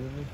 really?